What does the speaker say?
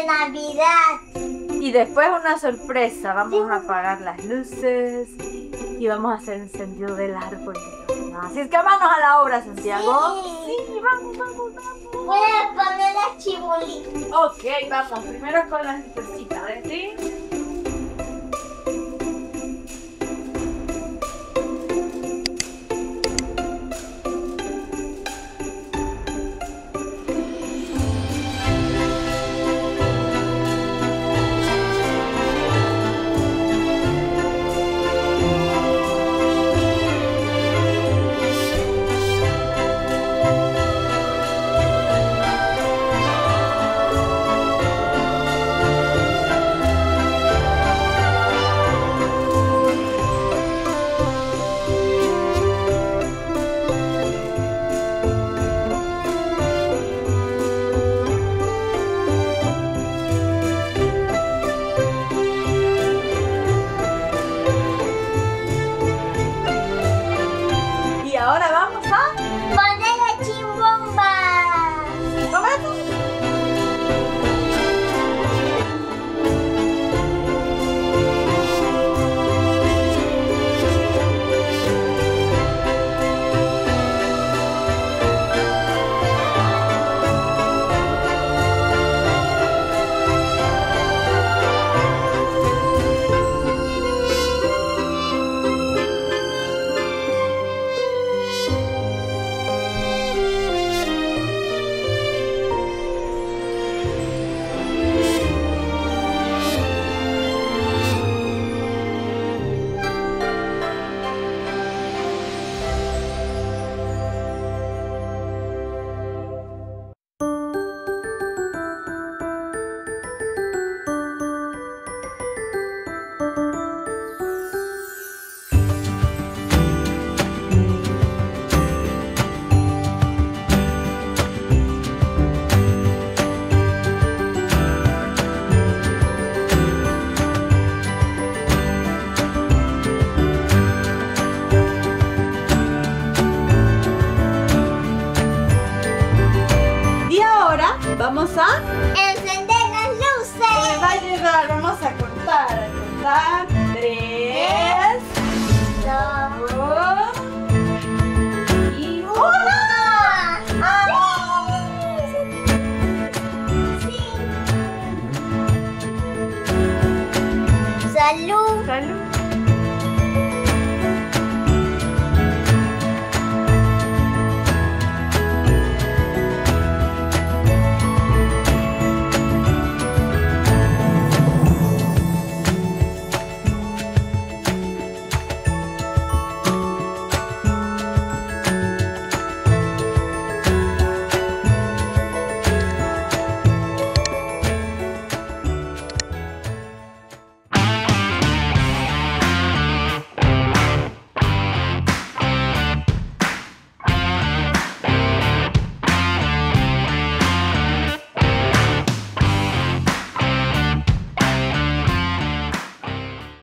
de Navidad. Y después una sorpresa, vamos a apagar las luces y vamos a hacer el encendido del árbol de Navidad. Así es que vámonos a la obra, Santiago. Sí, sí, vamos, vamos, vamos. Voy a poner las chibolitas. Ok, vamos, primero con las lucecitas, ¿sí? Vamos a encender las luces. Me va a ayudar, vamos a contar. A contar. 3, 2, 1. ¡Salud! ¡Salud!